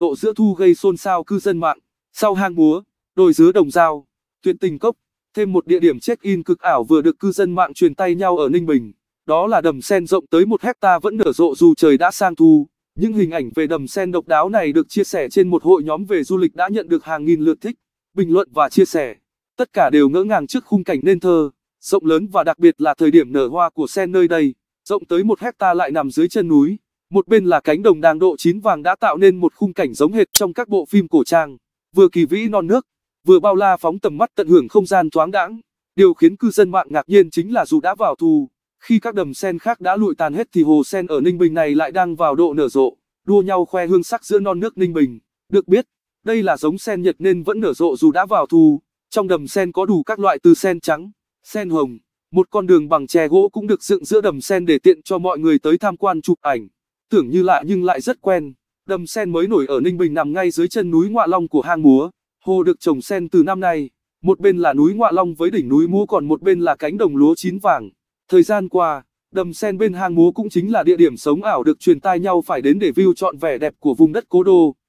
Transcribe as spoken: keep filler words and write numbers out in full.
độ giữa thu gây xôn xao cư dân mạng. Sau hang múa, đồi dứa Đồng Dao, tuyệt tình cốc, thêm một địa điểm check-in cực ảo vừa được cư dân mạng truyền tay nhau ở Ninh Bình. Đó là đầm sen rộng tới một hecta vẫn nở rộ dù trời đã sang thu. Những hình ảnh về đầm sen độc đáo này được chia sẻ trên một hội nhóm về du lịch đã nhận được hàng nghìn lượt thích, bình luận và chia sẻ. Tất cả đều ngỡ ngàng trước khung cảnh nên thơ, rộng lớn và đặc biệt là thời điểm nở hoa của sen nơi đây. Rộng tới một hecta lại nằm dưới chân núi, một bên là cánh đồng đang độ chín vàng đã tạo nên một khung cảnh giống hệt trong các bộ phim cổ trang, vừa kỳ vĩ non nước, vừa bao la phóng tầm mắt tận hưởng không gian thoáng đãng. Điều khiến cư dân mạng ngạc nhiên chính là dù đã vào thu, khi các đầm sen khác đã lụi tàn hết thì hồ sen ở Ninh Bình này lại đang vào độ nở rộ, đua nhau khoe hương sắc giữa non nước Ninh Bình. Được biết, đây là giống sen Nhật nên vẫn nở rộ dù đã vào thu. Trong đầm sen có đủ các loại từ sen trắng, sen hồng, một con đường bằng tre gỗ cũng được dựng giữa đầm sen để tiện cho mọi người tới tham quan chụp ảnh. Tưởng như lạ nhưng lại rất quen, đầm sen mới nổi ở Ninh Bình nằm ngay dưới chân núi Ngoạ Long của hang múa. Hồ được trồng sen từ năm nay, một bên là núi Ngoạ Long với đỉnh núi múa còn một bên là cánh đồng lúa chín vàng. Thời gian qua, đầm sen bên hang múa cũng chính là địa điểm sống ảo được truyền tai nhau phải đến để view trọn vẻ đẹp của vùng đất cố đô.